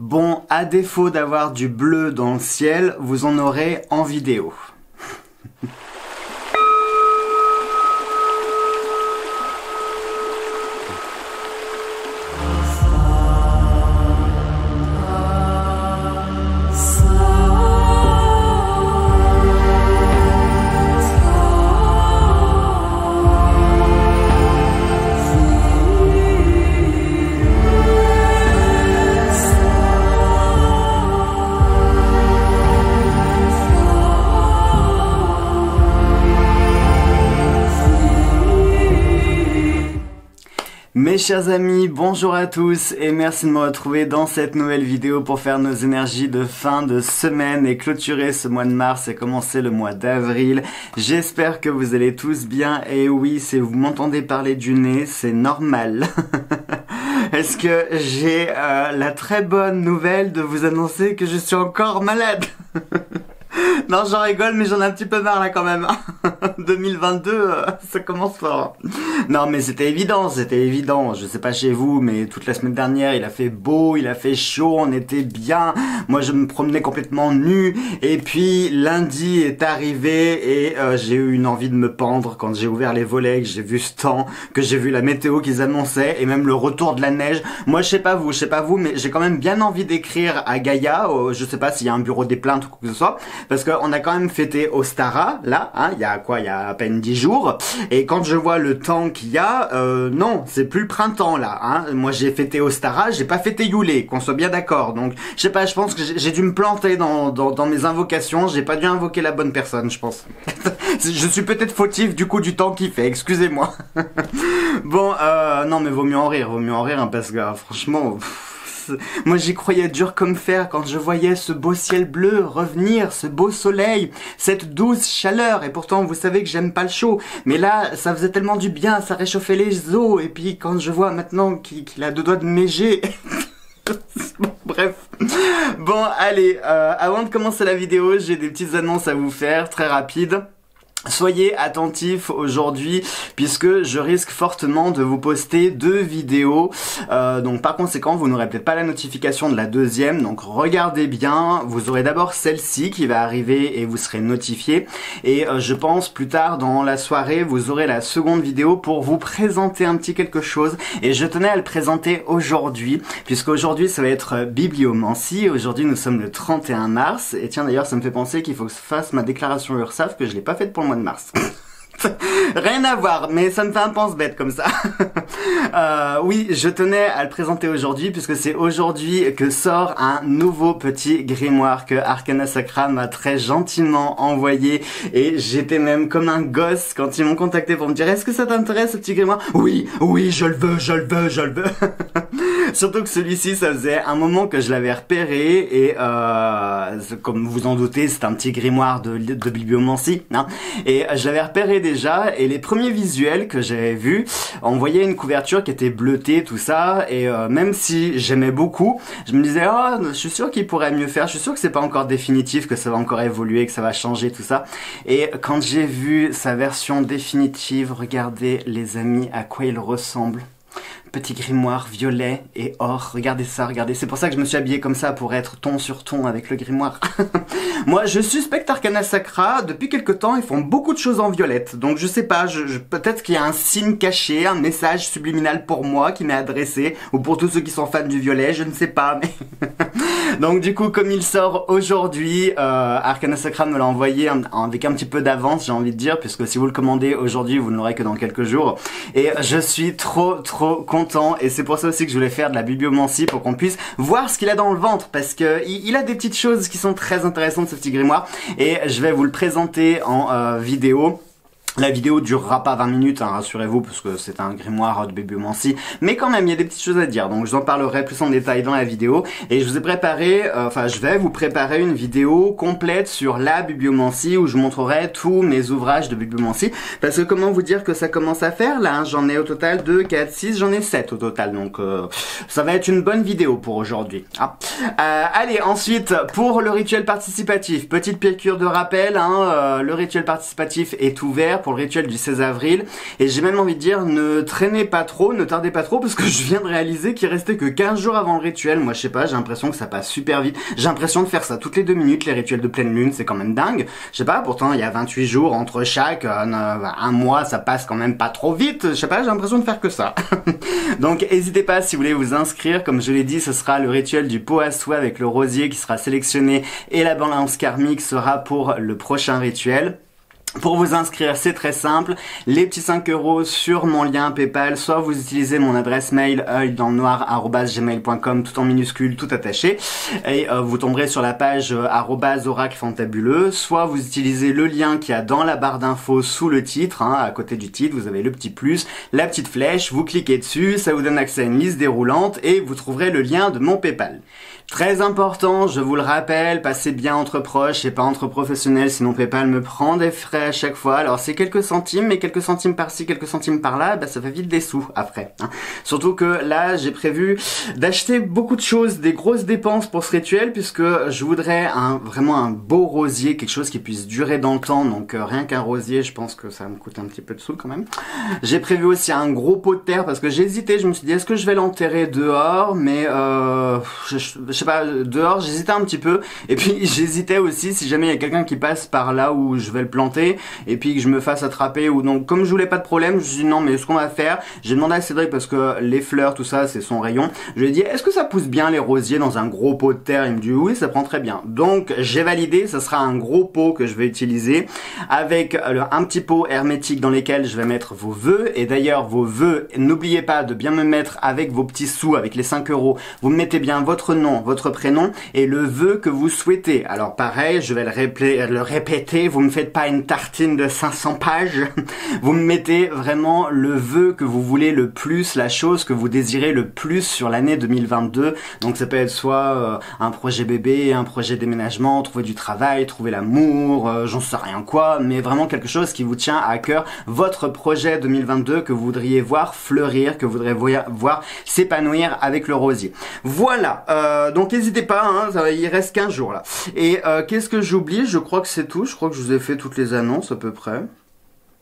Bon, à défaut d'avoir du bleu dans le ciel, vous en aurez en vidéo. Mes chers amis, bonjour à tous et merci de me retrouver dans cette nouvelle vidéo pour faire nos énergies de fin de semaine et clôturer ce mois de mars et commencer le mois d'avril. J'espère que vous allez tous bien et oui, si vous m'entendez parler du nez, c'est normal. Est-ce que j'ai la très bonne nouvelle de vous annoncer que je suis encore malade? Non, j'en rigole, mais j'en ai un petit peu marre là quand même. 2022, ça commence fort. Non, mais c'était évident, c'était évident. Je sais pas chez vous, mais toute la semaine dernière, il a fait beau, il a fait chaud, on était bien. Moi, je me promenais complètement nu. Et puis, lundi est arrivé et j'ai eu une envie de me pendre quand j'ai ouvert les volets, que j'ai vu ce temps, que j'ai vu la météo qu'ils annonçaient et même le retour de la neige. Moi, je sais pas vous, mais j'ai quand même bien envie d'écrire à Gaïa. Je sais pas s'il y a un bureau des plaintes ou quoi que ce soit. Parce qu'on a quand même fêté Ostara, là, hein, il y a quoi, il y a à peine 10 jours. Et quand je vois le temps qu'il y a, non, c'est plus le printemps, là, hein. Moi, j'ai fêté Ostara, j'ai pas fêté Yule, qu'on soit bien d'accord. Donc, je sais pas, je pense que j'ai dû me planter dans mes invocations, j'ai pas dû invoquer la bonne personne, je pense. Je suis peut-être fautif, du coup, du temps qu'il fait, excusez-moi. Bon, non, mais vaut mieux en rire, hein, parce que, franchement... Pff. Moi j'y croyais dur comme fer quand je voyais ce beau ciel bleu revenir, ce beau soleil, cette douce chaleur. Et pourtant vous savez que j'aime pas le chaud, mais là ça faisait tellement du bien, ça réchauffait les os. Et puis quand je vois maintenant qu'il a deux doigts de neiger... Bref. Bon allez, avant de commencer la vidéo, j'ai des petites annonces à vous faire, très rapides. Soyez attentifs aujourd'hui puisque je risque fortement de vous poster deux vidéos, donc par conséquent vous n'aurez peut-être pas la notification de la deuxième, donc regardez bien, vous aurez d'abord celle-ci qui va arriver et vous serez notifié, et je pense plus tard dans la soirée vous aurez la seconde vidéo pour vous présenter un petit quelque chose, et je tenais à le présenter aujourd'hui puisqu'aujourd'hui ça va être bibliomancie. Aujourd'hui nous sommes le 31 mars, et tiens d'ailleurs ça me fait penser qu'il faut que je fasse ma déclaration URSSAF, que je l'ai pas faite pour le mois de mars. Rien à voir, mais ça me fait un pense-bête comme ça. Oui, je tenais à le présenter aujourd'hui puisque c'est aujourd'hui que sort un nouveau petit grimoire que Arcana Sacra m'a très gentiment envoyé, et j'étais même comme un gosse quand ils m'ont contacté pour me dire est-ce que ça t'intéresse ce petit grimoire? Oui, oui, je le veux, je le veux, je le veux. Surtout que celui-ci, ça faisait un moment que je l'avais repéré, et comme vous en doutez, c'est un petit grimoire de bibliomancie, hein, et je l'avais repéré déjà, et les premiers visuels que j'avais vus, on voyait une couverture qui était bleutée, tout ça, et même si j'aimais beaucoup, je me disais « Oh, je suis sûr qu'il pourrait mieux faire, je suis sûr que c'est pas encore définitif, que ça va encore évoluer, que ça va changer, tout ça. » Et quand j'ai vu sa version définitive, regardez les amis à quoi il ressemble. Petit grimoire violet et or, regardez ça, regardez, c'est pour ça que je me suis habillé comme ça, pour être ton sur ton avec le grimoire. Moi je suspecte Arcana Sacra, depuis quelques temps ils font beaucoup de choses en violette, donc je sais pas, peut-être qu'il y a un signe caché, un message subliminal pour moi qui m'est adressé, ou pour tous ceux qui sont fans du violet, je ne sais pas, mais... Donc du coup comme il sort aujourd'hui, Arcana Sacra me l'a envoyé avec un petit peu d'avance, j'ai envie de dire, puisque si vous le commandez aujourd'hui vous ne l'aurez que dans quelques jours, et je suis trop content, et c'est pour ça aussi que je voulais faire de la bibliomancie pour qu'on puisse voir ce qu'il a dans le ventre, parce que il a des petites choses qui sont très intéressantes ce petit grimoire, et je vais vous le présenter en vidéo. La vidéo durera pas 20 minutes, hein, rassurez-vous, parce que c'est un grimoire de bibliomancie. Mais quand même, il y a des petites choses à dire, donc je vous en parlerai plus en détail dans la vidéo. Et je vous ai préparé, je vais vous préparer une vidéo complète sur la bibliomancie, où je vous montrerai tous mes ouvrages de bibliomancie. Parce que comment vous dire que ça commence à faire, là, hein, j'en ai au total 2, 4, 6, j'en ai 7 au total. Donc ça va être une bonne vidéo pour aujourd'hui. Ah. Allez, ensuite, pour le rituel participatif, petite piqûre de rappel, hein, le rituel participatif est ouvert. pour le rituel du 16 avril. Et j'ai même envie de dire, ne traînez pas trop, ne tardez pas trop, parce que je viens de réaliser qu'il restait que 15 jours avant le rituel. Moi, je sais pas, j'ai l'impression que ça passe super vite. J'ai l'impression de faire ça toutes les 2 minutes, les rituels de pleine lune, c'est quand même dingue. Je sais pas, pourtant, il y a 28 jours entre chaque, un mois, ça passe quand même pas trop vite. Je sais pas, j'ai l'impression de faire que ça. Donc, n'hésitez pas si vous voulez vous inscrire. Comme je l'ai dit, ce sera le rituel du pot à soie avec le rosier qui sera sélectionné et la balance karmique sera pour le prochain rituel. Pour vous inscrire, c'est très simple, les petits 5 € sur mon lien Paypal, soit vous utilisez mon adresse mail oeildansnoir@gmail.com tout en minuscule, tout attaché, et vous tomberez sur la page @oraclefantabuleux, soit vous utilisez le lien qu'il y a dans la barre d'infos sous le titre, hein, à côté du titre, vous avez le petit plus, la petite flèche, vous cliquez dessus, ça vous donne accès à une liste déroulante et vous trouverez le lien de mon Paypal. Très important, je vous le rappelle, passez bien entre proches et pas entre professionnels, sinon Paypal me prend des frais à chaque fois. Alors c'est quelques centimes, mais quelques centimes par-ci, quelques centimes par-là, bah ça fait vite des sous après. Hein. Surtout que là, j'ai prévu d'acheter beaucoup de choses, des grosses dépenses pour ce rituel, puisque je voudrais vraiment un beau rosier, quelque chose qui puisse durer dans le temps. Donc rien qu'un rosier, je pense que ça me coûte un petit peu de sous quand même. J'ai prévu aussi un gros pot de terre, parce que j'hésitais, je me suis dit, est-ce que je vais l'enterrer dehors, mais je sais pas, dehors j'hésitais un petit peu, et puis j'hésitais aussi si jamais il y a quelqu'un qui passe par là où je vais le planter et puis que je me fasse attraper ou donc comme je voulais pas de problème, je me suis dit non mais ce qu'on va faire, j'ai demandé à Cédric parce que les fleurs tout ça c'est son rayon, je lui ai dit est-ce que ça pousse bien les rosiers dans un gros pot de terre, il me dit oui ça prend très bien, donc j'ai validé, ça sera un gros pot que je vais utiliser avec un petit pot hermétique dans lesquels je vais mettre vos vœux, et d'ailleurs vos vœux, n'oubliez pas de bien me mettre avec vos petits sous, avec les 5 €, vous mettez bien votre nom, votre prénom et le vœu que vous souhaitez. Alors pareil, je vais le répéter, vous me faites pas une tartine de 500 pages, vous me mettez vraiment le vœu que vous voulez le plus, la chose que vous désirez le plus sur l'année 2022, donc ça peut être soit un projet bébé, un projet déménagement, trouver du travail, trouver l'amour, j'en sais rien quoi, mais vraiment quelque chose qui vous tient à cœur, votre projet 2022 que vous voudriez voir fleurir, que vous voudriez voir s'épanouir avec le rosier. Voilà, donc n'hésitez pas, hein, il reste 15 jours là. Et qu'est-ce que j'oublie? Je crois que c'est tout, je crois que je vous ai fait toutes les annonces à peu près.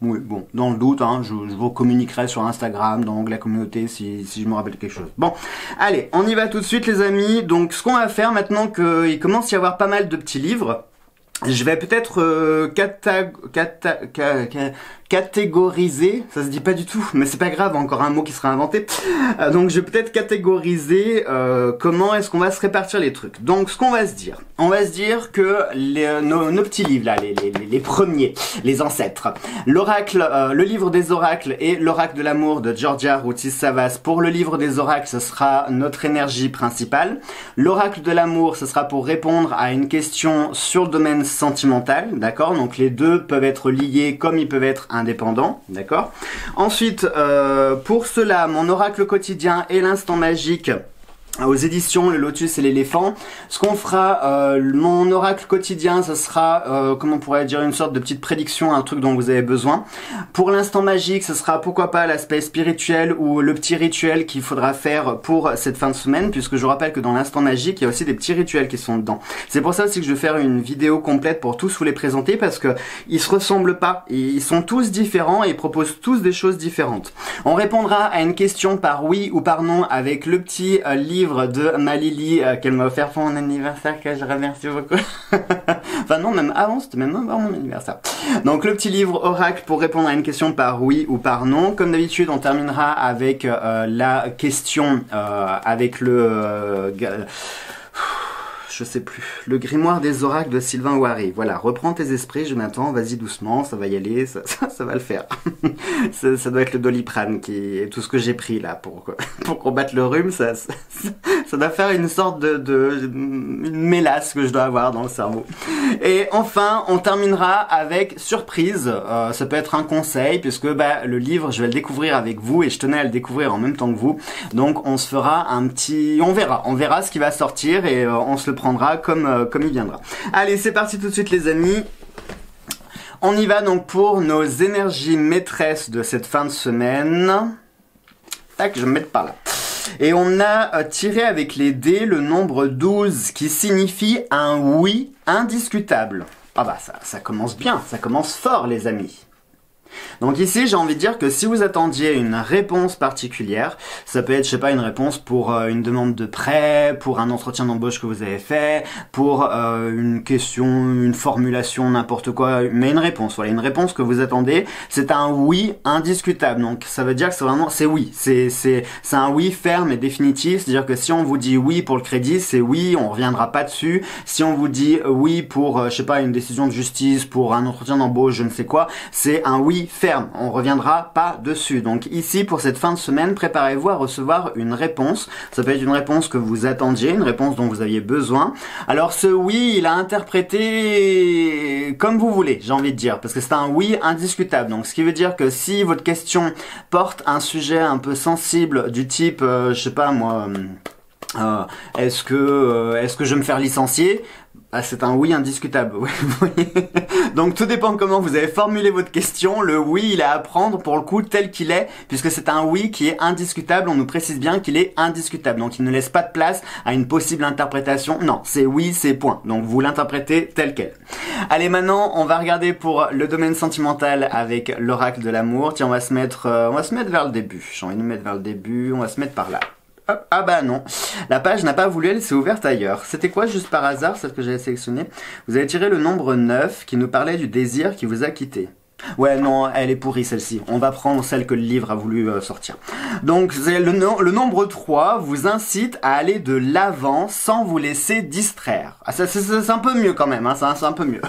Oui, bon, dans le doute, hein, je vous communiquerai sur Instagram, dans la communauté, si je me rappelle quelque chose. Bon, allez, on y va tout de suite les amis. Donc ce qu'on va faire maintenant qu'il commence à y avoir pas mal de petits livres, je vais peut-être catégoriser, ça se dit pas du tout, mais c'est pas grave, encore un mot qui sera inventé. Donc je vais peut-être catégoriser comment est-ce qu'on va se répartir les trucs. Donc ce qu'on va se dire, on va se dire que nos petits livres là, les premiers, les ancêtres, l'oracle, le livre des oracles et l'oracle de l'amour de Georgia Routis Savas. Pour le livre des oracles, ce sera notre énergie principale. L'oracle de l'amour, ce sera pour répondre à une question sur le domaine sentimental, d'accord? Donc les deux peuvent être liés comme ils peuvent être indépendants, d'accord? Ensuite, pour cela, mon oracle quotidien et l'instant magique aux éditions Le Lotus et l'Éléphant. Ce qu'on fera, mon oracle quotidien, ça sera, comment on pourrait dire, une sorte de petite prédiction, un truc dont vous avez besoin. Pour l'instant magique, ce sera pourquoi pas l'aspect spirituel ou le petit rituel qu'il faudra faire pour cette fin de semaine, puisque je vous rappelle que dans l'instant magique, il y a aussi des petits rituels qui sont dedans. C'est pour ça aussi que je vais faire une vidéo complète pour tous vous les présenter, parce que ils se ressemblent pas, ils sont tous différents et ils proposent tous des choses différentes. On répondra à une question par oui ou par non avec le petit livre de Malili qu'elle m'a offert pour mon anniversaire, que je remercie beaucoup. Enfin non, même avant, c'était même avant mon anniversaire. Donc le petit livre oracle pour répondre à une question par oui ou par non. Comme d'habitude, on terminera avec la question avec le... je sais plus, le grimoire des oracles de Sylvain Ouary. Voilà, reprends tes esprits, Jonathan, vas-y doucement, ça va y aller, ça va le faire. ça doit être le doliprane qui est tout ce que j'ai pris là pour combattre le rhume, ça doit faire une sorte de une mélasse que je dois avoir dans le cerveau. Et enfin, on terminera avec surprise, ça peut être un conseil, puisque bah, le livre, je vais le découvrir avec vous et je tenais à le découvrir en même temps que vous. Donc on se fera un petit... On verra ce qui va sortir et on se le prendra comme il viendra. Allez, c'est parti tout de suite les amis. On y va donc pour nos énergies maîtresses de cette fin de semaine. Tac, je vais me mettre par là. Et on a tiré avec les dés le nombre 12 qui signifie un oui indiscutable. Ah bah ça commence bien, ça commence fort les amis. Donc ici, j'ai envie de dire que si vous attendiez une réponse particulière, ça peut être, je sais pas, une réponse pour une demande de prêt, pour un entretien d'embauche que vous avez fait, pour une question, une formulation, n'importe quoi, mais une réponse, voilà, une réponse que vous attendez, c'est un oui indiscutable. Donc ça veut dire que c'est vraiment, c'est oui, c'est un oui ferme et définitif, c'est-à-dire que si on vous dit oui pour le crédit, c'est oui, on reviendra pas dessus. Si on vous dit oui pour, je sais pas, une décision de justice, pour un entretien d'embauche, je ne sais quoi, c'est un oui ferme, on reviendra pas dessus. Donc ici, pour cette fin de semaine, préparez-vous à recevoir une réponse. Ça peut être une réponse que vous attendiez, une réponse dont vous aviez besoin. Alors ce oui, il a interprété comme vous voulez, j'ai envie de dire, parce que c'est un oui indiscutable. Donc ce qui veut dire que si votre question porte un sujet un peu sensible du type, je sais pas moi, est-ce que je vais me faire licencier? Ah, c'est un oui indiscutable, oui. Donc tout dépend comment vous avez formulé votre question, le oui il est à prendre pour le coup tel qu'il est, puisque c'est un oui qui est indiscutable, on nous précise bien qu'il est indiscutable, donc il ne laisse pas de place à une possible interprétation, non, c'est oui, c'est point, donc vous l'interprétez tel quel. Allez, maintenant on va regarder pour le domaine sentimental avec l'oracle de l'amour. Tiens, on va se mettre vers le début, j'ai envie de nous mettre vers le début, on va se mettre par là. Ah bah non, la page n'a pas voulu, elle s'est ouverte ailleurs. C'était quoi juste par hasard, celle que j'avais sélectionnée? Vous avez tiré le nombre 9 qui nous parlait du désir qui vous a quitté. Ouais non, elle est pourrie celle-ci, on va prendre celle que le livre a voulu sortir. Donc le nombre 3 vous incite à aller de l'avant sans vous laisser distraire. Ah, c'est un peu mieux quand même, hein, c'est un peu mieux.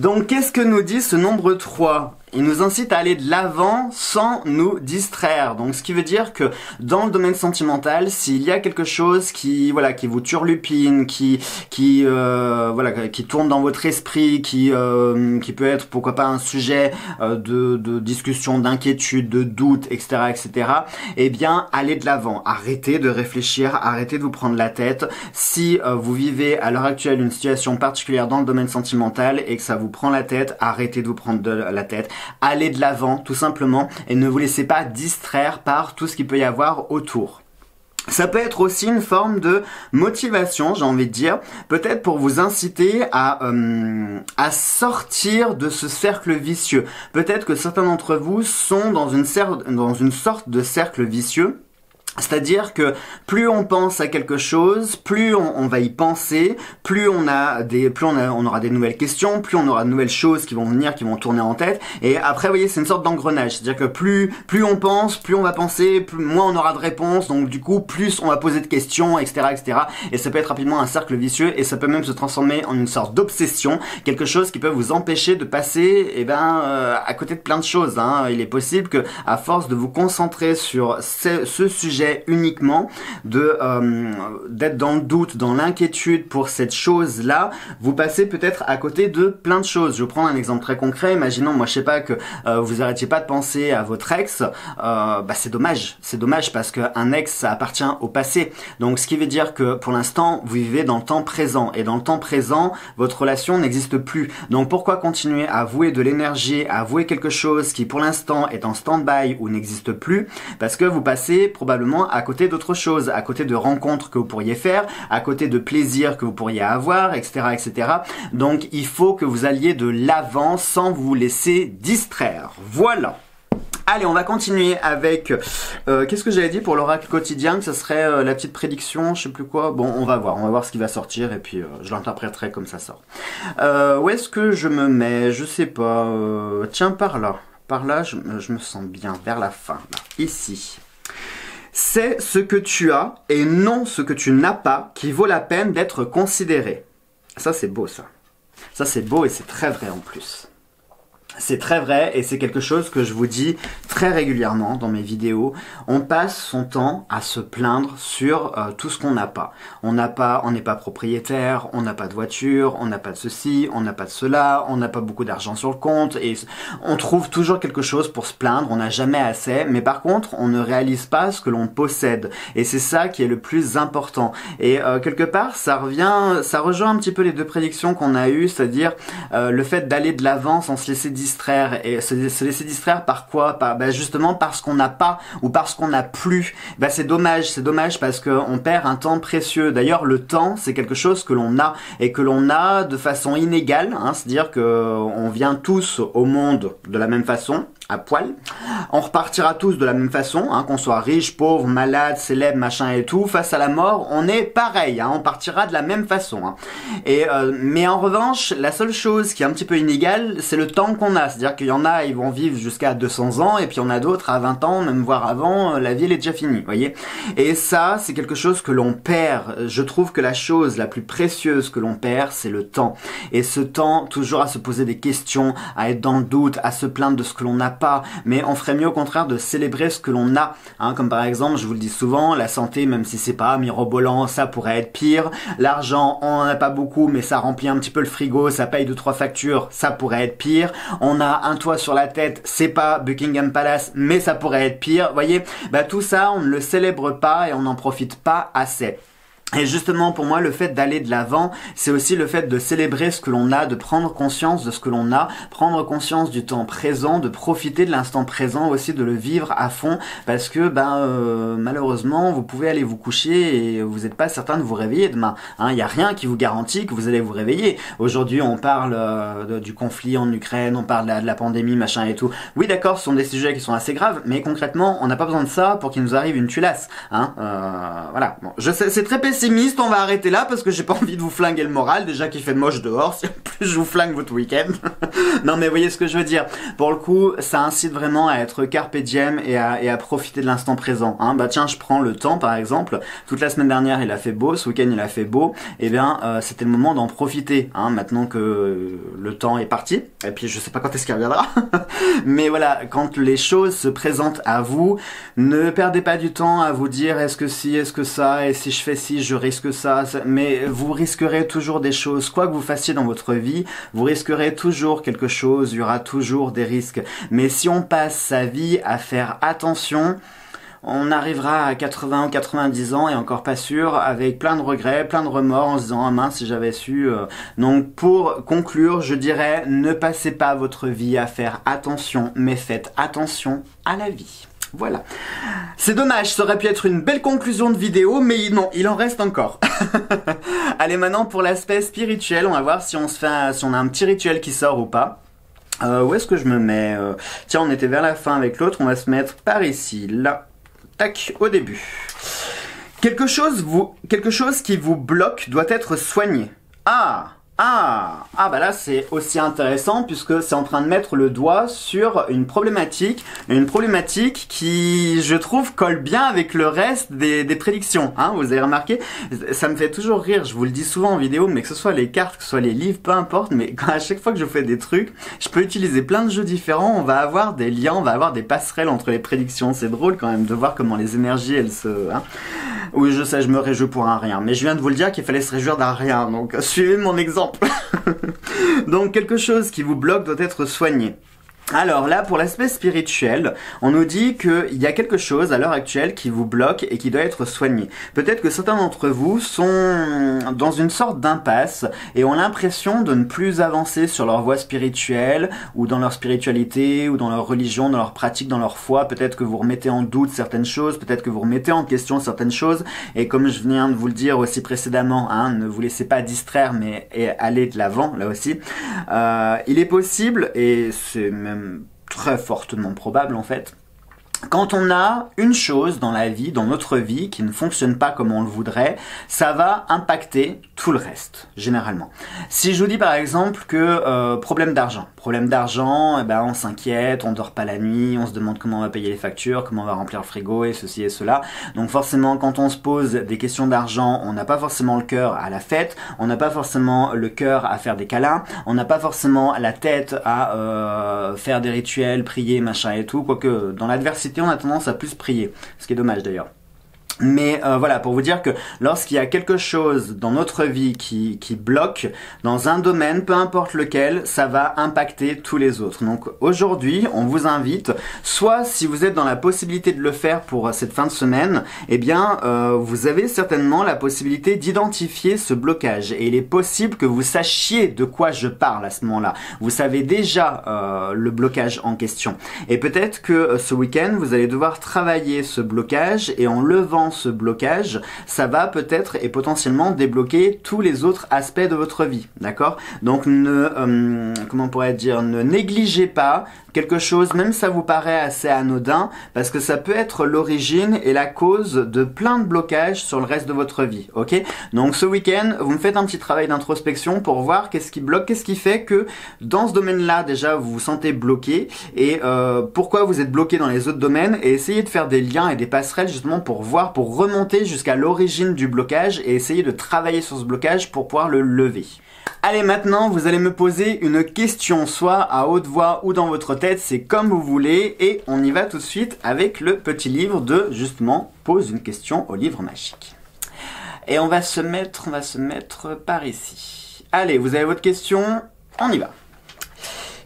Donc qu'est-ce que nous dit ce nombre 3? Il nous incite à aller de l'avant sans nous distraire. Donc ce qui veut dire que dans le domaine sentimental, s'il y a quelque chose qui, voilà, qui vous turlupine, qui tourne dans votre esprit, qui peut être pourquoi pas un sujet de discussion, d'inquiétude, de doute, etc., etc., eh bien allez de l'avant, arrêtez de réfléchir, arrêtez de vous prendre la tête. Si vous vivez à l'heure actuelle une situation particulière dans le domaine sentimental et que ça vous prend la tête, arrêtez de vous prendre la tête. Allez de l'avant tout simplement et ne vous laissez pas distraire par tout ce qu'il peut y avoir autour. Ça peut être aussi une forme de motivation, j'ai envie de dire, peut-être pour vous inciter à sortir de ce cercle vicieux. Peut-être que certains d'entre vous sont dans une sorte de cercle vicieux. C'est-à-dire que plus on pense à quelque chose, plus on va y penser, plus on aura des nouvelles questions, plus on aura de nouvelles choses qui vont venir, qui vont tourner en tête. Et après, vous voyez, c'est une sorte d'engrenage. C'est-à-dire que plus on pense, plus on va penser, moins on aura de réponses. Donc du coup, plus on va poser de questions, etc., etc. Et ça peut être rapidement un cercle vicieux et ça peut même se transformer en une sorte d'obsession, quelque chose qui peut vous empêcher de passer, eh ben, à côté de plein de choses, hein. Il est possible que, à force de vous concentrer sur ce sujet uniquement, d'être dans le doute, dans l'inquiétude pour cette chose-là, vous passez peut-être à côté de plein de choses. Je vais prendre un exemple très concret. Imaginons, moi je sais pas, que vous arrêtiez pas de penser à votre ex, bah c'est dommage parce qu'un ex ça appartient au passé. Donc ce qui veut dire que pour l'instant vous vivez dans le temps présent et dans le temps présent votre relation n'existe plus. Donc pourquoi continuer à vouer de l'énergie, à vouer quelque chose qui pour l'instant est en stand-by ou n'existe plus, parce que vous passez probablement à côté d'autres choses, à côté de rencontres que vous pourriez faire, à côté de plaisirs que vous pourriez avoir, etc., etc. Donc il faut que vous alliez de l'avant sans vous laisser distraire. Voilà. Allez, on va continuer avec... qu'est-ce que j'avais dit pour l'oracle quotidien? Que ce serait la petite prédiction, je sais plus quoi. Bon, on va voir ce qui va sortir et puis je l'interpréterai comme ça sort. Où est-ce que je me mets? Je sais pas. Tiens, par là. Par là, je me sens bien. Vers la fin. Là. Ici. C'est ce que tu as et non ce que tu n'as pas qui vaut la peine d'être considéré. Ça c'est beau, ça. Ça c'est beau et c'est très vrai en plus. C'est très vrai et c'est quelque chose que je vous dis très régulièrement dans mes vidéos. On passe son temps à se plaindre sur tout ce qu'on n'a pas. On n'est pas propriétaire, on n'a pas de voiture, on n'a pas de ceci, on n'a pas de cela, on n'a pas beaucoup d'argent sur le compte et on trouve toujours quelque chose pour se plaindre, on n'a jamais assez, mais par contre on ne réalise pas ce que l'on possède et c'est ça qui est le plus important. Et quelque part ça rejoint un petit peu les deux prédictions qu'on a eues, c'est-à-dire le fait d'aller de l'avant sans se laisser dire distraire. Et se laisser distraire par quoi? Par, bah justement parce qu'on n'a pas ou parce qu'on n'a plus. Bah c'est dommage parce qu'on perd un temps précieux. D'ailleurs, le temps, c'est quelque chose que l'on a et que l'on a de façon inégale. Hein, c'est-à-dire qu'on vient tous au monde de la même façon, à poil. On repartira tous de la même façon, hein, qu'on soit riche, pauvre, malade, célèbre, machin et tout. Face à la mort, on est pareil, hein, on partira de la même façon. Hein. Et, mais en revanche, la seule chose qui est un petit peu inégale, c'est le temps qu'on a. C'est-à-dire qu'il y en a, ils vont vivre jusqu'à 200 ans, et puis il y en a d'autres à 20 ans, même voire avant, la vie elle est déjà finie, voyez. Et ça, c'est quelque chose que l'on perd. Je trouve que la chose la plus précieuse que l'on perd, c'est le temps. Et ce temps, toujours à se poser des questions, à être dans le doute, à se plaindre de ce que l'on n'a pas, mais on ferait mieux au contraire de célébrer ce que l'on a, hein, comme par exemple, je vous le dis souvent, la santé, même si c'est pas mirobolant, ça pourrait être pire, l'argent, on en a pas beaucoup, mais ça remplit un petit peu le frigo, ça paye 2-3 factures, ça pourrait être pire, on a un toit sur la tête, c'est pas Buckingham Palace, mais ça pourrait être pire, voyez, bah tout ça, on ne le célèbre pas et on n'en profite pas assez. Et justement, pour moi, le fait d'aller de l'avant, c'est aussi le fait de célébrer ce que l'on a, de prendre conscience de ce que l'on a, prendre conscience du temps présent, de profiter de l'instant présent aussi, de le vivre à fond, parce que ben malheureusement, vous pouvez aller vous coucher et vous n'êtes pas certain de vous réveiller demain. Hein, y a rien qui vous garantit que vous allez vous réveiller. Aujourd'hui, on parle du conflit en Ukraine, on parle de la pandémie, machin et tout. Oui, d'accord, ce sont des sujets qui sont assez graves, mais concrètement, on n'a pas besoin de ça pour qu'il nous arrive une tuilasse. Hein, voilà. Bon, je sais, c'est très pessimiste. On va arrêter là parce que j'ai pas envie de vous flinguer le moral, déjà qu'il fait moche dehors, si en plus je vous flingue votre week-end. Non mais vous voyez ce que je veux dire, pour le coup ça incite vraiment à être carpe diem et à profiter de l'instant présent, hein. Bah tiens, je prends le temps par exemple, toute la semaine dernière il a fait beau, ce week-end il a fait beau, et bien c'était le moment d'en profiter, hein, maintenant que le temps est parti, et puis je sais pas quand est-ce qu'il reviendra. Mais voilà, quand les choses se présentent à vous, ne perdez pas du temps à vous dire est-ce que si, est-ce que ça, et si je fais ci, je risque ça, mais vous risquerez toujours des choses, quoi que vous fassiez dans votre vie, vous risquerez toujours quelque chose, il y aura toujours des risques. Mais si on passe sa vie à faire attention, on arrivera à 80 ou 90 ans et encore pas sûr, avec plein de regrets, plein de remords, en se disant ah mince si j'avais su. Donc pour conclure, je dirais ne passez pas votre vie à faire attention, mais faites attention à la vie. Voilà. C'est dommage, ça aurait pu être une belle conclusion de vidéo, mais non, il en reste encore. Allez, maintenant pour l'aspect spirituel, on va voir si on se fait si on a un petit rituel qui sort ou pas. Où est-ce que je me mets? Tiens, on était vers la fin avec l'autre, on va se mettre par ici, là. Tac, au début. Quelque chose qui vous bloque doit être soigné. Ah! Ah bah là c'est aussi intéressant puisque c'est en train de mettre le doigt sur une problématique qui je trouve colle bien avec le reste des prédictions, hein, vous avez remarqué, ça me fait toujours rire, je vous le dis souvent en vidéo, mais que ce soit les cartes, que ce soit les livres, peu importe, mais quand, à chaque fois que je fais des trucs, je peux utiliser plein de jeux différents, on va avoir des liens, on va avoir des passerelles entre les prédictions, c'est drôle quand même de voir comment les énergies elles se... Hein. Oui je sais, je me réjouis pour un rien, mais je viens de vous le dire qu'il fallait se réjouir d'un rien, donc suivez mon exemple. Donc quelque chose qui vous bloque doit être soigné. Alors là pour l'aspect spirituel, on nous dit qu'il y a quelque chose à l'heure actuelle qui vous bloque et qui doit être soigné. Peut-être que certains d'entre vous sont dans une sorte d'impasse et ont l'impression de ne plus avancer sur leur voie spirituelle ou dans leur spiritualité ou dans leur religion, dans leur pratique, dans leur foi. Peut-être que vous remettez en doute certaines choses, peut-être que vous remettez en question certaines choses, et comme je viens de vous le dire aussi précédemment, hein, ne vous laissez pas distraire mais allez de l'avant là aussi. Il est possible, et c'est même très fortement probable en fait, quand on a une chose dans la vie, dans notre vie, qui ne fonctionne pas comme on le voudrait, ça va impacter tout le reste, généralement. Si je vous dis par exemple que problème d'argent, eh ben, on s'inquiète, on dort pas la nuit, on se demande comment on va payer les factures, comment on va remplir le frigo et ceci et cela. Donc forcément quand on se pose des questions d'argent, on n'a pas forcément le cœur à la fête, on n'a pas forcément le cœur à faire des câlins, on n'a pas forcément la tête à faire des rituels, prier, machin et tout, quoique dans l'adversité on a tendance à plus prier, ce qui est dommage d'ailleurs. Mais voilà, pour vous dire que lorsqu'il y a quelque chose dans notre vie qui bloque dans un domaine, peu importe lequel, ça va impacter tous les autres. Donc aujourd'hui, on vous invite, soit si vous êtes dans la possibilité de le faire pour cette fin de semaine, eh bien vous avez certainement la possibilité d'identifier ce blocage. Et il est possible que vous sachiez de quoi je parle à ce moment-là. Vous savez déjà le blocage en question. Et peut-être que ce week-end, vous allez devoir travailler ce blocage, et en levant ce blocage, ça va peut-être et potentiellement débloquer tous les autres aspects de votre vie, d'accord? Donc ne, comment on pourrait dire, ne négligez pas quelque chose, même si ça vous paraît assez anodin, parce que ça peut être l'origine et la cause de plein de blocages sur le reste de votre vie, ok? Donc ce week-end, vous me faites un petit travail d'introspection pour voir qu'est-ce qui bloque, qu'est-ce qui fait que dans ce domaine-là, déjà, vous vous sentez bloqué, et pourquoi vous êtes bloqué dans les autres domaines, et essayez de faire des liens et des passerelles justement pour voir, pour remonter jusqu'à l'origine du blocage et essayer de travailler sur ce blocage pour pouvoir le lever. Allez, maintenant vous allez me poser une question, soit à haute voix ou dans votre tête, c'est comme vous voulez, et on y va tout de suite avec le petit livre de justement Pose une question au livre magique. Et on va se mettre par ici. Allez, vous avez votre question, on y va.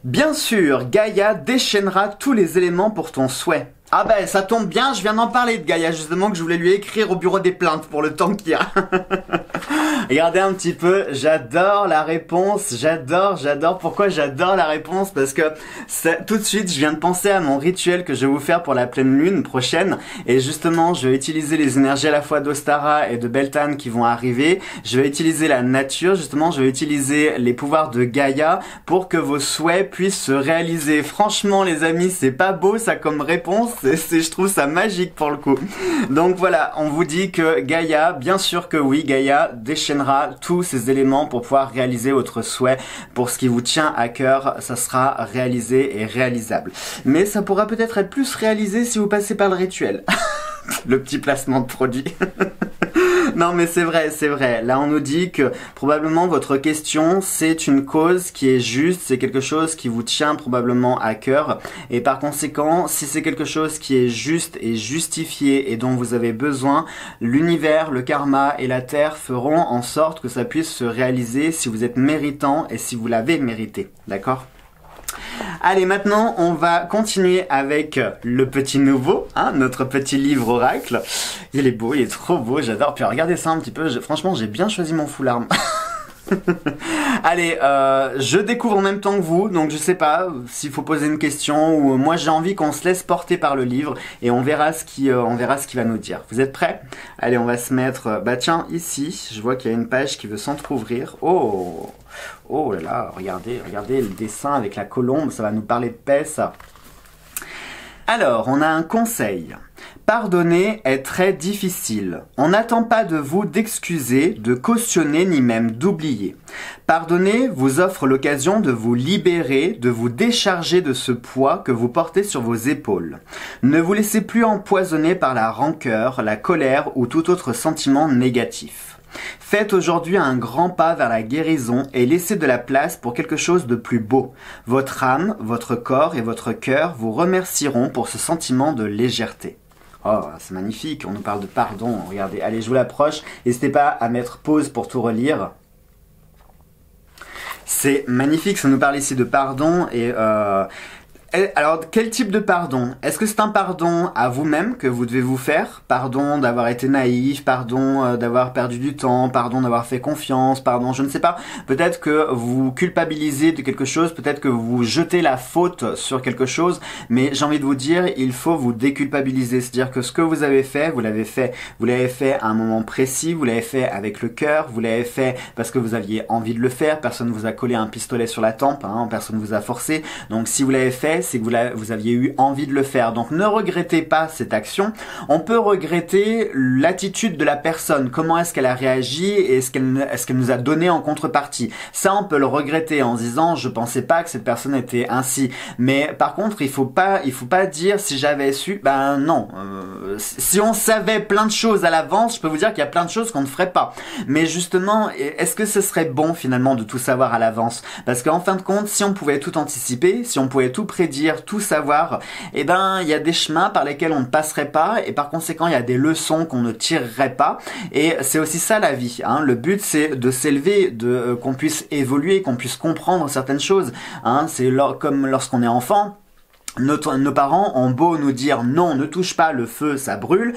Bien sûr, Gaïa déchaînera tous les éléments pour ton souhait. Ah ben, ça tombe bien, je viens d'en parler de Gaïa, justement, que je voulais lui écrire au bureau des plaintes pour le temps qu'il y a. Regardez un petit peu, j'adore la réponse, j'adore. Pourquoi j'adore la réponse? Parce que ça, tout de suite, je viens de penser à mon rituel que je vais vous faire pour la pleine lune prochaine. Et justement, je vais utiliser les énergies à la fois d'Ostara et de Beltane qui vont arriver. Je vais utiliser la nature, justement, je vais utiliser les pouvoirs de Gaïa pour que vos souhaits puissent se réaliser. Franchement, les amis, c'est pas beau ça comme réponse. Je trouve ça magique pour le coup. Donc voilà, on vous dit que Gaïa, bien sûr que oui, Gaïa déchaînera tous ces éléments pour pouvoir réaliser votre souhait. Pour ce qui vous tient à cœur, ça sera réalisé et réalisable. Mais ça pourra peut-être être plus réalisé si vous passez par le rituel. Le petit placement de produit. Non mais c'est vrai, c'est vrai. Là on nous dit que probablement votre question, c'est une cause qui est juste, c'est quelque chose qui vous tient probablement à cœur. Et par conséquent, si c'est quelque chose qui est juste et justifié et dont vous avez besoin, l'univers, le karma et la terre feront en sorte que ça puisse se réaliser si vous êtes méritant et si vous l'avez mérité. D'accord ? Allez, maintenant on va continuer avec le petit nouveau, hein, notre petit livre oracle. Il est beau, il est trop beau, j'adore. Puis regardez ça un petit peu, franchement j'ai bien choisi mon foulard. Allez, je découvre en même temps que vous, donc je sais pas s'il faut poser une question ou moi j'ai envie qu'on se laisse porter par le livre et on verra ce qu'il va nous dire. Vous êtes prêts? Allez, on va se mettre, bah tiens, ici, je vois qu'il y a une page qui veut s'entrouvrir. Oh, oh là là, regardez, regardez le dessin avec la colombe, ça va nous parler de paix ça. Alors, on a un conseil. Pardonner est très difficile. On n'attend pas de vous d'excuser, de cautionner ni même d'oublier. Pardonner vous offre l'occasion de vous libérer, de vous décharger de ce poids que vous portez sur vos épaules. Ne vous laissez plus empoisonner par la rancœur, la colère ou tout autre sentiment négatif. Faites aujourd'hui un grand pas vers la guérison et laissez de la place pour quelque chose de plus beau. Votre âme, votre corps et votre cœur vous remercieront pour ce sentiment de légèreté. Oh, c'est magnifique, on nous parle de pardon, regardez. Allez, je vous l'approche, n'hésitez pas à mettre pause pour tout relire. C'est magnifique, ça nous parle ici de pardon et... Alors, quel type de pardon? Est-ce que c'est un pardon à vous-même que vous devez vous faire? Pardon d'avoir été naïf, pardon d'avoir perdu du temps, pardon d'avoir fait confiance, pardon, je ne sais pas. Peut-être que vous culpabilisez de quelque chose, peut-être que vous jetez la faute sur quelque chose, mais j'ai envie de vous dire, il faut vous déculpabiliser. C'est-à-dire que ce que vous avez fait, vous l'avez fait à un moment précis, vous l'avez fait avec le cœur, vous l'avez fait parce que vous aviez envie de le faire, personne ne vous a collé un pistolet sur la tempe, hein, personne ne vous a forcé. Donc si vous l'avez fait, c'est que vous aviez eu envie de le faire. Donc ne regrettez pas cette action. On peut regretter l'attitude de la personne. Comment est-ce qu'elle a réagi et est-ce qu'elle nous a donné en contrepartie. Ça, on peut le regretter en se disant je pensais pas que cette personne était ainsi. Mais par contre, il faut pas dire si j'avais su. Ben non. Si on savait plein de choses à l'avance, je peux vous dire qu'il y a plein de choses qu'on ne ferait pas. Mais justement, est-ce que ce serait bon finalement de tout savoir à l'avance? Parce qu'en fin de compte, si on pouvait tout anticiper, si on pouvait tout prédire, dire, tout savoir, eh ben, il y a des chemins par lesquels on ne passerait pas et par conséquent, il y a des leçons qu'on ne tirerait pas. Et c'est aussi ça la vie, hein. Le but, c'est de s'élever, qu'on puisse évoluer, qu'on puisse comprendre certaines choses, hein. C'est comme lorsqu'on est enfant. Nos parents ont beau nous dire non, ne touche pas le feu, ça brûle,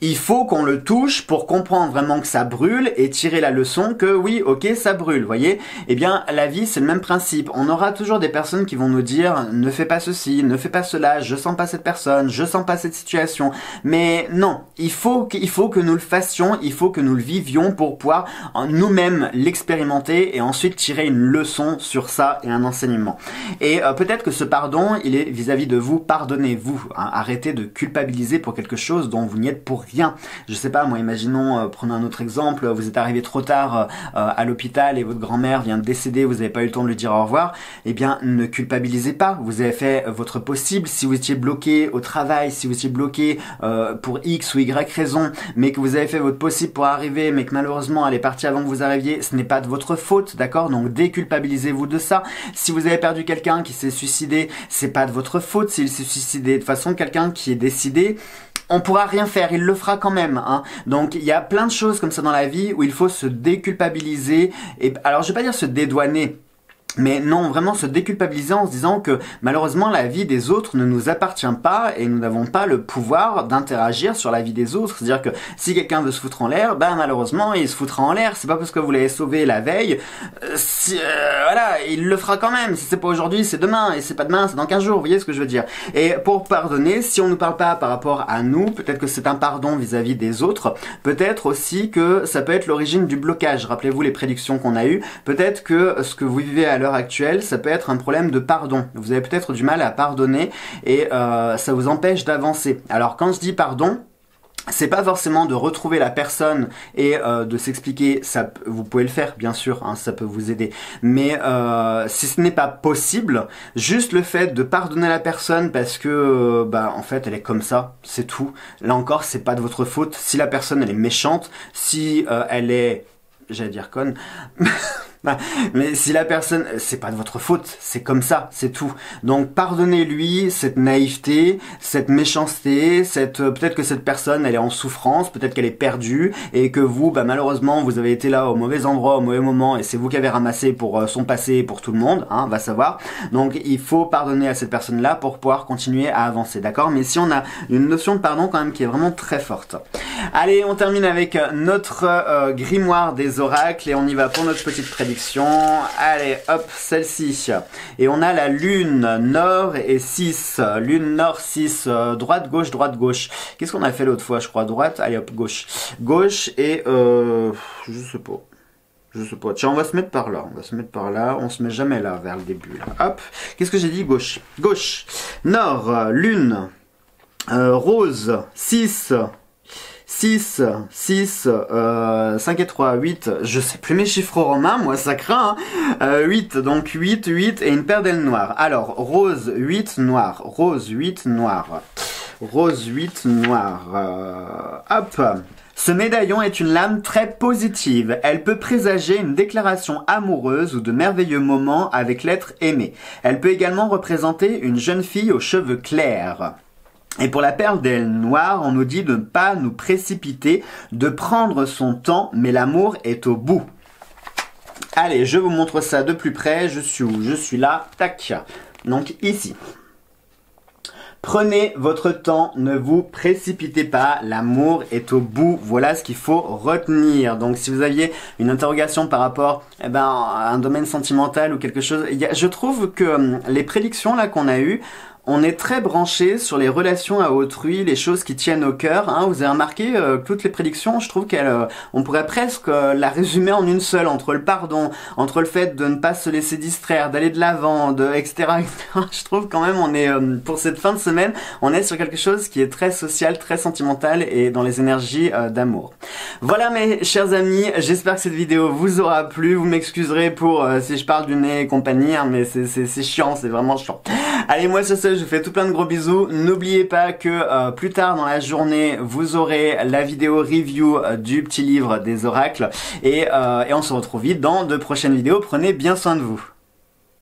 il faut qu'on le touche pour comprendre vraiment que ça brûle et tirer la leçon que oui, ok, ça brûle, voyez. Eh bien, la vie, c'est le même principe. On aura toujours des personnes qui vont nous dire ne fais pas ceci, ne fais pas cela, je sens pas cette personne, je sens pas cette situation. Mais non, il faut que nous le fassions, il faut que nous le vivions pour pouvoir nous-mêmes l'expérimenter et ensuite tirer une leçon sur ça et un enseignement. Et peut-être que ce pardon, il est vis-à-vis de vous, pardonnez-vous, hein, arrêtez de culpabiliser pour quelque chose dont vous n'y êtes pour rien. Je sais pas, moi, imaginons, prenons un autre exemple, vous êtes arrivé trop tard à l'hôpital et votre grand-mère vient de décéder, vous n'avez pas eu le temps de lui dire au revoir, eh bien, ne culpabilisez pas, vous avez fait votre possible. Si vous étiez bloqué au travail, si vous étiez bloqué pour X ou Y raison, mais que vous avez fait votre possible pour arriver, mais que malheureusement elle est partie avant que vous arriviez, ce n'est pas de votre faute, d'accord? Donc déculpabilisez-vous de ça. Si vous avez perdu quelqu'un qui s'est suicidé, c'est pas de votre faute s'il s'est suicidé. De toute façon, quelqu'un qui est décidé, on pourra rien faire, il le fera quand même, hein. Donc il y a plein de choses comme ça dans la vie où il faut se déculpabiliser. Et alors je vais pas dire se dédouaner, mais non, vraiment se déculpabiliser en se disant que malheureusement la vie des autres ne nous appartient pas et nous n'avons pas le pouvoir d'interagir sur la vie des autres. C'est-à-dire que si quelqu'un veut se foutre en l'air, ben malheureusement il se foutra en l'air. C'est pas parce que vous l'avez sauvé la veille, voilà, il le fera quand même. Si c'est pas aujourd'hui, c'est demain, et c'est pas demain, c'est dans 15 jours, vous voyez ce que je veux dire. Et pour pardonner, si on ne parle pas par rapport à nous, peut-être que c'est un pardon vis-à-vis des autres, peut-être aussi que ça peut être l'origine du blocage. Rappelez-vous les prédictions qu'on a eues, peut-être que ce que vous vivez à l'heure actuelle, ça peut être un problème de pardon. Vous avez peut-être du mal à pardonner et ça vous empêche d'avancer. Alors quand je dis pardon, c'est pas forcément de retrouver la personne et de s'expliquer, ça vous pouvez le faire bien sûr, hein, ça peut vous aider, mais si ce n'est pas possible, juste le fait de pardonner la personne parce que bah en fait elle est comme ça, c'est tout. Là encore, c'est pas de votre faute. Si la personne elle est méchante, si elle est, j'allais dire conne, mais si la personne, c'est pas de votre faute, c'est comme ça, c'est tout. Donc pardonnez-lui cette naïveté, cette méchanceté, peut-être que cette personne elle est en souffrance, peut-être qu'elle est perdue et que vous, bah, malheureusement vous avez été là au mauvais endroit, au mauvais moment et c'est vous qui avez ramassé pour son passé et pour tout le monde, hein, va savoir. Donc il faut pardonner à cette personne-là pour pouvoir continuer à avancer, d'accord? Mais si on a une notion de pardon quand même qui est vraiment très forte. Allez, on termine avec notre grimoire des oracles et on y va pour notre petite prédiction. Allez, hop, celle-ci. Et on a la lune nord et 6. Lune nord 6, droite, gauche, droite, gauche. Qu'est-ce qu'on a fait l'autre fois, je crois? Droite, allez hop, gauche. Gauche et... je sais pas. Je sais pas. Tiens, on va se mettre par là. On va se mettre par là. On se met jamais là, vers le début. Là. Hop. Qu'est-ce que j'ai dit? Gauche. Gauche. Nord, lune. Rose, 6. 5 et 3, 8, je sais plus mes chiffres romains, moi ça craint, hein. 8, donc 8, 8 et une paire d'ailes noires. Alors, rose, 8, noir, rose, 8, noir, rose, 8, noir, hop. Ce médaillon est une lame très positive. Elle peut présager une déclaration amoureuse ou de merveilleux moments avec l'être aimé. Elle peut également représenter une jeune fille aux cheveux clairs. Et pour la paire d'ailes noires, on nous dit de ne pas nous précipiter, de prendre son temps, mais l'amour est au bout. Allez, je vous montre ça de plus près. Je suis où? Je suis là. Tac. Donc ici. Prenez votre temps, ne vous précipitez pas, l'amour est au bout, voilà ce qu'il faut retenir. Donc si vous aviez une interrogation par rapport eh ben, à un domaine sentimental ou quelque chose, je trouve que les prédictions là qu'on a eues, on est très branché sur les relations à autrui, les choses qui tiennent au cœur. Hein. Vous avez remarqué toutes les prédictions, je trouve qu'on pourrait presque la résumer en une seule, entre le pardon, entre le fait de ne pas se laisser distraire, d'aller de l'avant, etc., etc. Je trouve quand même on est pour cette fin de semaine, on est sur quelque chose qui est très social, très sentimental et dans les énergies d'amour. Voilà mes chers amis, j'espère que cette vidéo vous aura plu. Vous m'excuserez pour si je parle du nez et compagnie, hein, mais c'est chiant, c'est vraiment chiant. Allez, moi sur ce, je vous fais tout plein de gros bisous. N'oubliez pas que plus tard dans la journée, vous aurez la vidéo review du petit livre des oracles. Et on se retrouve vite dans de prochaines vidéos. Prenez bien soin de vous.